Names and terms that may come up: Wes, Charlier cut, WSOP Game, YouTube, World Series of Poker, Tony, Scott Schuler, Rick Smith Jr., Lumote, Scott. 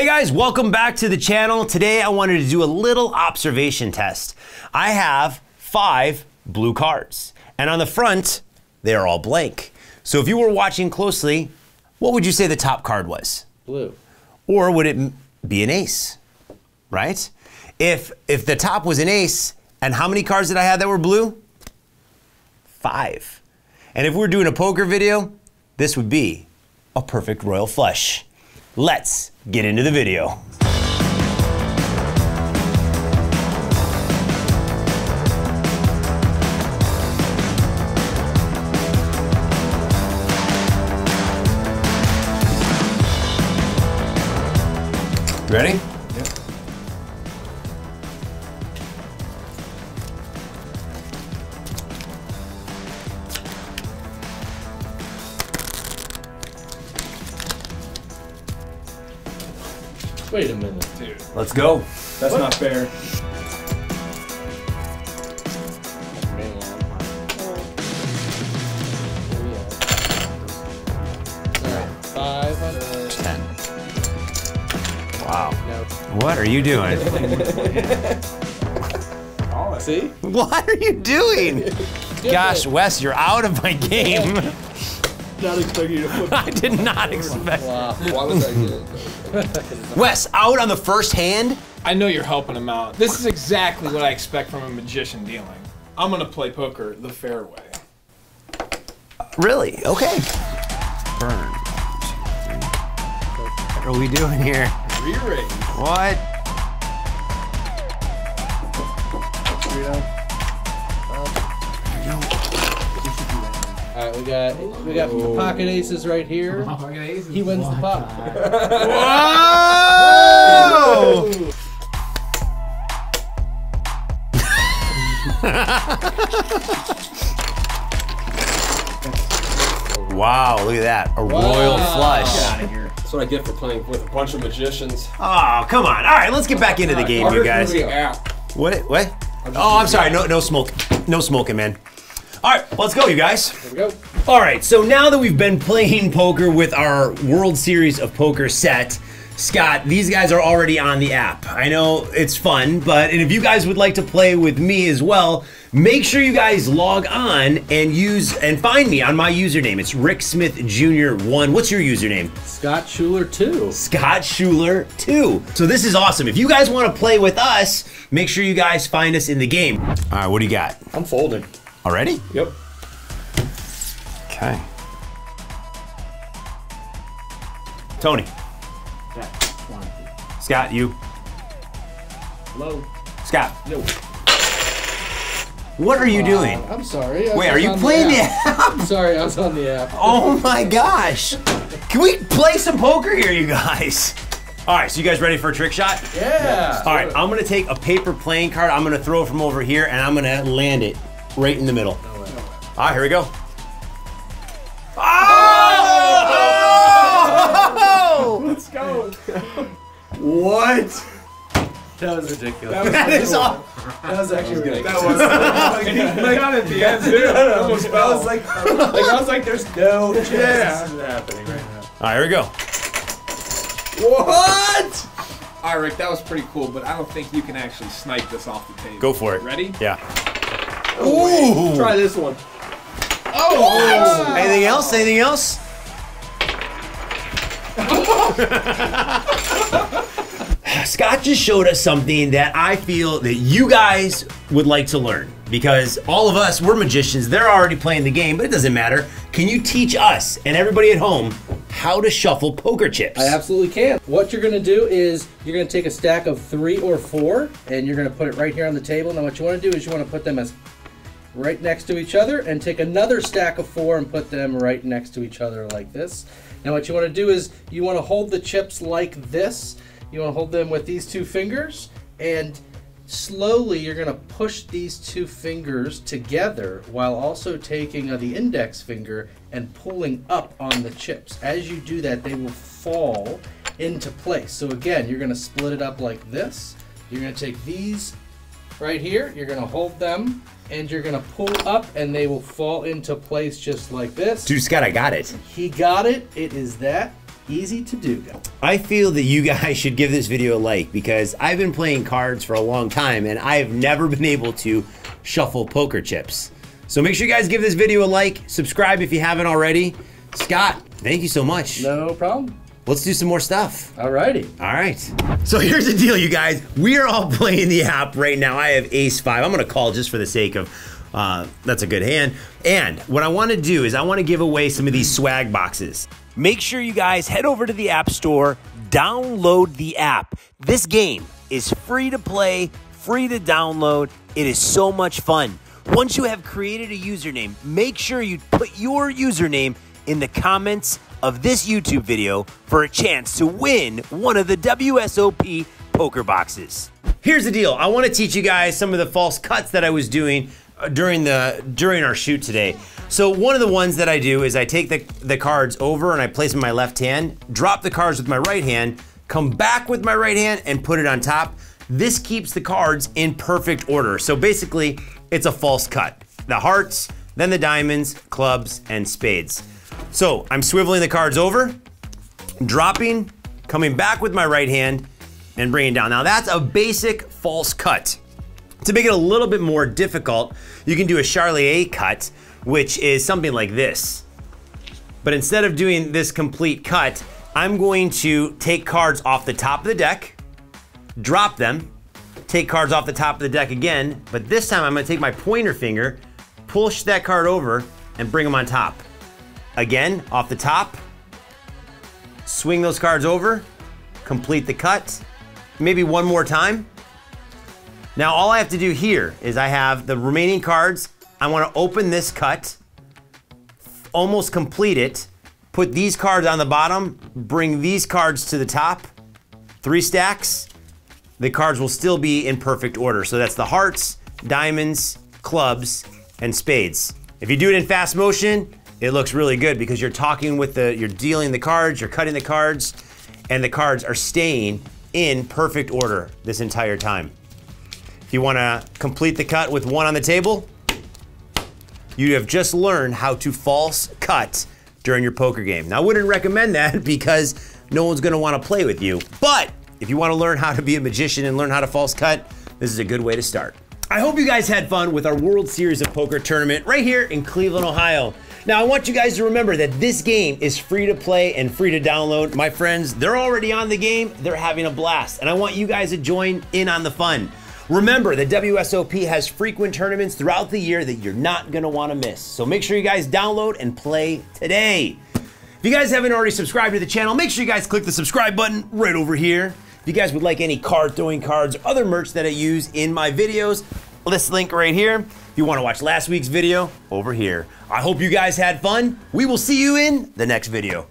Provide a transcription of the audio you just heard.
Hey guys, welcome back to the channel. Today I wanted to do a little observation test. I have 5 blue cards and on the front, they're all blank. So if you were watching closely, what would you say the top card was? Blue. Or would it be an ace, right? If the top was an ace, and how many cards did I have that were blue? 5. And if we're doing a poker video, this would be a perfect royal flush. Let's get into the video. Ready? Yep. Wait a minute, dude. Let's go. That's not fair. Wow. What are you doing? See? What are you doing? Gosh, Wes, you're out of my game. Not expecting you to flip. I did not expect. Wow. Why was I good? Wes, out on the first hand? I know you're helping him out. This is exactly what I expect from a magician dealing. I'm gonna play poker the fair way. Really? Okay. Burn. What are we doing here? Re-raise. What? Alright, we got pocket aces right here. Pocket aces. He wins the pot. Whoa! Wow, look at that. A royal flush. Get out of here. That's what I get for playing with a bunch of magicians. Oh, come on. All right, let's get back into the game, you guys. What? Oh, I'm sorry. No smoke. No smoking, man. All right, let's go, you guys. Here we go. All right, so now that we've been playing poker with our World Series of Poker set, Scott, these guys are already on the app. I know it's fun, but and if you guys would like to play with me as well, make sure you guys log on and find me on my username. It's Rick Smith Jr. 1. What's your username? Scott Schuler 2. Scott Schuler 2. So this is awesome. If you guys want to play with us, make sure you guys find us in the game. All right, what do you got? I'm folding. Already? Yep. Okay. Tony. Scott, you. Hello. Scott. No. What are you doing? I'm sorry. Wait, are you playing the app? I'm sorry, I was on the app. Oh my gosh. Can we play some poker here, you guys? All right, so you guys ready for a trick shot? Yeah. All right, I'm gonna take a paper playing card. I'm gonna throw it from over here and I'm gonna land it right in the middle. No way. All right, here we go. Oh! Oh! Let's go. What? That was ridiculous. That was actually ridiculous. That was like, got it at the end, dude. I was like, there's no chance this is happening right now. All right, here we go. What? All right, Rick, that was pretty cool, but I don't think you can actually snipe this off the table. Go for it. Ready? Yeah. Ooh. Try this one. Oh. What? Anything else? Anything else? Scott just showed us something that I feel that you guys would like to learn, because all of us, we're magicians. They're already playing the game, but it doesn't matter. Can you teach us and everybody at home how to shuffle poker chips? I absolutely can. What you're gonna do is you're gonna take a stack of 3 or 4 and you're gonna put it right here on the table. Now what you wanna do is you wanna put them as right next to each other and take another stack of 4 and put them right next to each other like this. Now what you wanna do is you wanna hold the chips like this. You wanna hold them with these 2 fingers and slowly you're gonna push these 2 fingers together while also taking the index finger and pulling up on the chips. As you do that, they will fall into place. So again, you're gonna split it up like this. You're gonna take these right here, you're gonna hold them and you're gonna pull up and they will fall into place just like this. Dude, Scott, I got it. He got it, it is that easy to do, guys. I feel that you guys should give this video a like because I've been playing cards for a long time and I have never been able to shuffle poker chips. So make sure you guys give this video a like, subscribe if you haven't already. Scott, thank you so much. No problem. Let's do some more stuff. Alrighty. Alright. So here's the deal, you guys. We are all playing the app right now. I have ace five. I'm gonna call just for the sake of, that's a good hand. And what I wanna do is I wanna give away some of these swag boxes. Make sure you guys head over to the App Store, download the app. This game is free to play, free to download. It is so much fun. Once you have created a username, make sure you put your username in the comments of this YouTube video for a chance to win one of the WSOP poker boxes. Here's the deal. I want to teach you guys some of the false cuts that I was doing during our shoot today. So one of the ones that I do is I take the cards over and I place them in my left hand, drop the cards with my right hand, come back with my right hand and put it on top. This keeps the cards in perfect order. So basically it's a false cut. The hearts, then the diamonds, clubs, and spades. So I'm swiveling the cards over, dropping, coming back with my right hand, and bringing down. Now that's a basic false cut. To make it a little bit more difficult, you can do a Charlier cut, which is something like this. But instead of doing this complete cut, I'm going to take cards off the top of the deck, drop them, take cards off the top of the deck again, but this time I'm gonna take my pointer finger, push that card over, and bring them on top. Again, off the top, swing those cards over, complete the cut, maybe one more time. Now all I have to do here is I have the remaining cards, I want to open this cut, almost complete it, put these cards on the bottom, bring these cards to the top, three stacks, the cards will still be in perfect order. So that's the hearts, diamonds, clubs, and spades. If you do it in fast motion, it looks really good because you're talking with you're dealing the cards, you're cutting the cards, and the cards are staying in perfect order this entire time. If you wanna complete the cut with one on the table, you have just learned how to false cut during your poker game. Now, I wouldn't recommend that because no one's gonna wanna play with you, but if you wanna learn how to be a magician and learn how to false cut, this is a good way to start. I hope you guys had fun with our World Series of Poker tournament right here in Cleveland, Ohio. Now I want you guys to remember that this game is free to play and free to download. My friends, they're already on the game, they're having a blast, and I want you guys to join in on the fun. Remember, the WSOP has frequent tournaments throughout the year that you're not gonna wanna miss. So make sure you guys download and play today. If you guys haven't already subscribed to the channel, make sure you guys click the subscribe button right over here. If you guys would like any card throwing cards or other merch that I use in my videos, this link right here. If you want to watch last week's video, over here. I hope you guys had fun. We will see you in the next video.